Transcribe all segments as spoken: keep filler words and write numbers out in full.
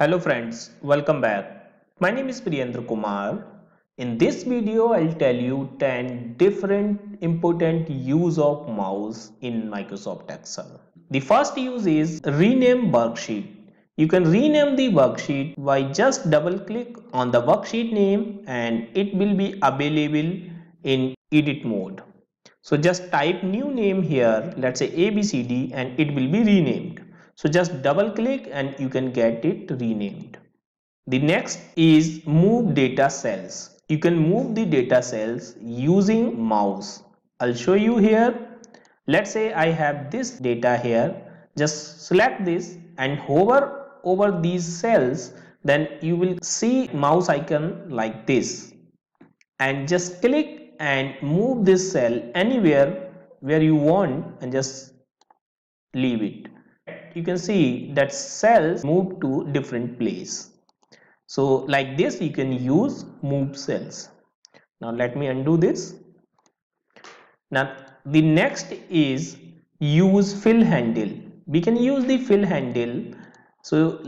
Hello friends, welcome back. My name is Priyendra Kumar. In this video, I'll tell you ten different important use of mouse in Microsoft Excel. The first use is rename worksheet. You can rename the worksheet by just double click on the worksheet name and it will be available in edit mode. So just type new name here, let's say A B C D, and it will be renamed. So just double click and you can get it renamed. The next is move data cells. You can move the data cells using mouse. I'll show you here. Let's say I have this data here. Just select this and hover over these cells. Then you will see mouse icon like this. And just click and move this cell anywhere where you want and just leave it. You can see that cells move to different place. So like this you can use move cells. Now let me undo this. Now the next is use fill handle. We can use the fill handle. So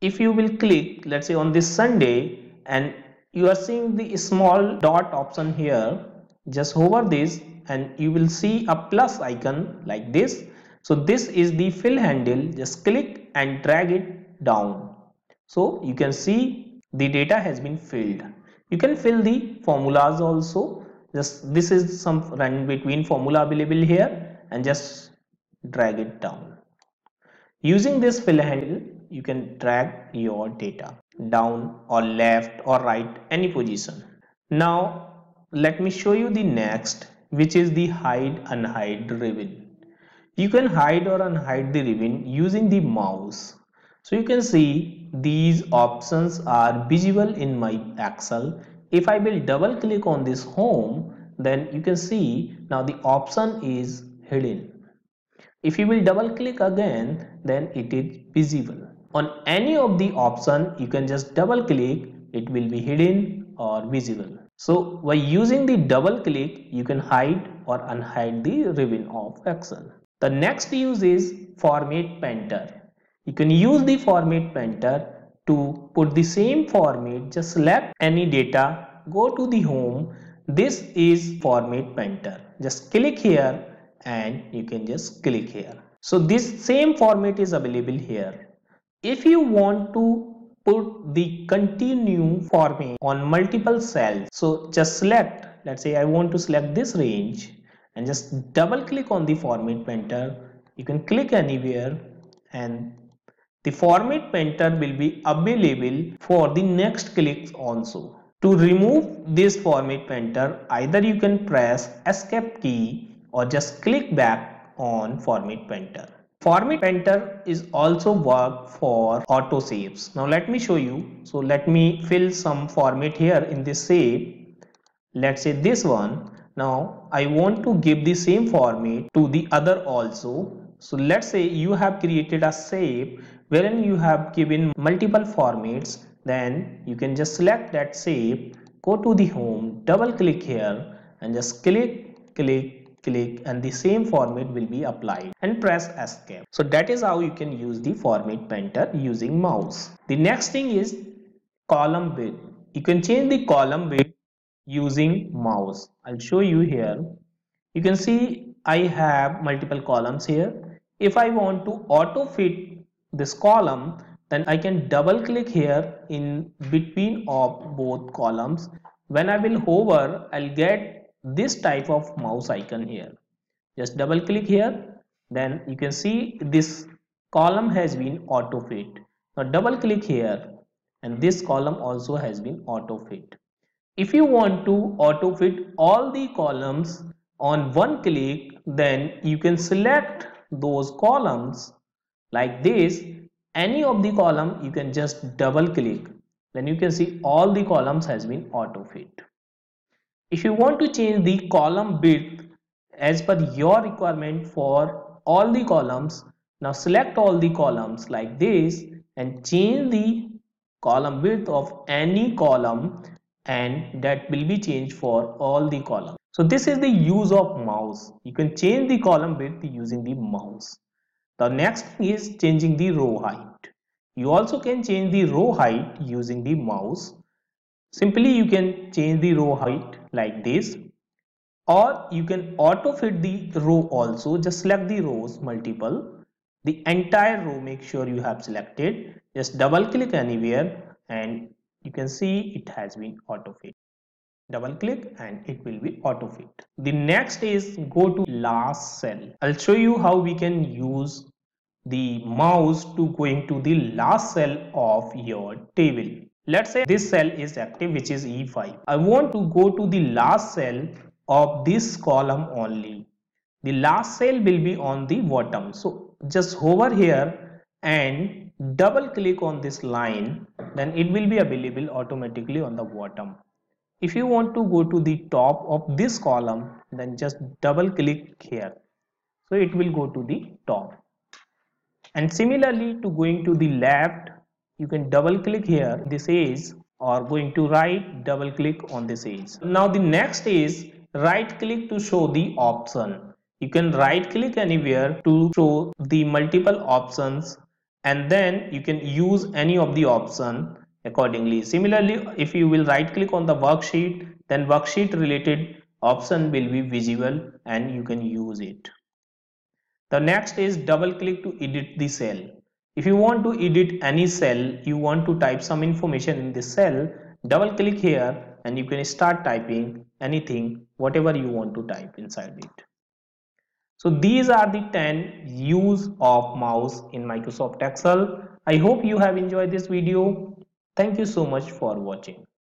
if you will click, let's say on this Sunday, and you are seeing the small dot option here, just hover this and you will see a plus icon like this. So this is the fill handle. Just click and drag it down. So you can see the data has been filled. You can fill the formulas also. Just this is some run between formula available here and just drag it down. Using this fill handle, you can drag your data down or left or right, any position. Now let me show you the next, which is the hide unhide ribbon. You can hide or unhide the ribbon using the mouse. So you can see these options are visible in my Excel. If I will double click on this home, then you can see now the option is hidden. If you will double click again, then it is visible. On any of the option, you can just double click, it will be hidden or visible. So by using the double click, you can hide or unhide the ribbon of Excel. The next use is format painter. You can use the format painter to put the same format. Just select any data, go to the home. This is format painter. Just click here and you can just click here. So this same format is available here. If you want to put the continue format on multiple cells, so just select, let's say I want to select this range, and just double click on the format painter. You can click anywhere and the format painter will be available for the next clicks also. To remove this format painter, either you can press escape key or just click back on format painter. Format painter is also work for auto shapes. Now let me show you. So let me fill some format here in this shape. Let's say this one. Now I want to give the same format to the other also. So let's say you have created a shape wherein you have given multiple formats. Then you can just select that shape, go to the home, double click here and just click, click, click, and the same format will be applied and press escape. So that is how you can use the format painter using mouse. The next thing is column width. You can change the column width using mouse. I'll show you here. You can see I have multiple columns here. If I want to auto fit this column, then I can double click here in between of both columns. When I will hover, I'll get this type of mouse icon here. Just double click here. Then you can see this column has been auto fit. Now double click here and this column also has been auto fit. If you want to auto fit all the columns on one click, then you can select those columns like this. Any of the column you can just double click. Then you can see all the columns has been auto fit. If you want to change the column width as per your requirement for all the columns, now select all the columns like this and change the column width of any column, and that will be changed for all the columns. So this is the use of mouse. You can change the column width using the mouse. The next is changing the row height. You also can change the row height using the mouse. Simply you can change the row height like this, or you can auto fit the row also. Just select the rows multiple, the entire row, make sure you have selected, just double click anywhere and you can see it has been auto fit. Double click and it will be auto fit. The next is go to last cell. I'll show you how we can use the mouse to going to the last cell of your table. Let's say this cell is active, which is E five. I want to go to the last cell of this column only. The last cell will be on the bottom. So just hover here and double click on this line, then it will be available automatically on the bottom. If you want to go to the top of this column, then just double click here. So it will go to the top. And similarly to going to the left, you can double click here, this edge, or going to right, double click on this edge. Now the next is right click to show the option. You can right click anywhere to show the multiple options, and then you can use any of the option accordingly. Similarly, if you will right click on the worksheet, then worksheet related option will be visible and you can use it. The next is double click to edit the cell. If you want to edit any cell, you want to type some information in this cell, double click here and you can start typing anything, whatever you want to type inside it. So these are the ten use of mouse in Microsoft Excel. I hope you have enjoyed this video. Thank you so much for watching.